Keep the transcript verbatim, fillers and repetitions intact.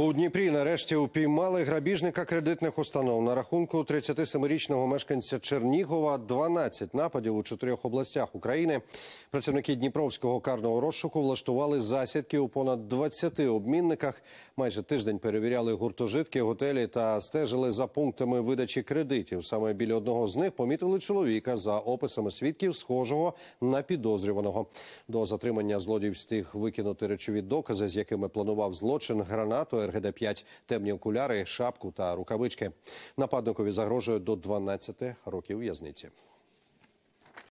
У Дніпрі нарешті упіймали грабіжника кредитних установ. На рахунку тридцятисемирічного мешканця Чернігова дванадцять нападів у чотирьох областях України. Працівники Дніпровського карного розшуку влаштували засідки у понад двадцяти обмінниках. Майже тиждень перевіряли гуртожитки, готелі та стежили за пунктами видачі кредитів. Саме біля одного з них помітили чоловіка, за описами свідків, схожого на підозрюваного. До затримання злодій встиг викинути речові докази, з якими планував злочин: гранату, ер ге де п'ять, темні окуляри, шапку та рукавички. Нападникові загрожує до дванадцяти років в'язниці.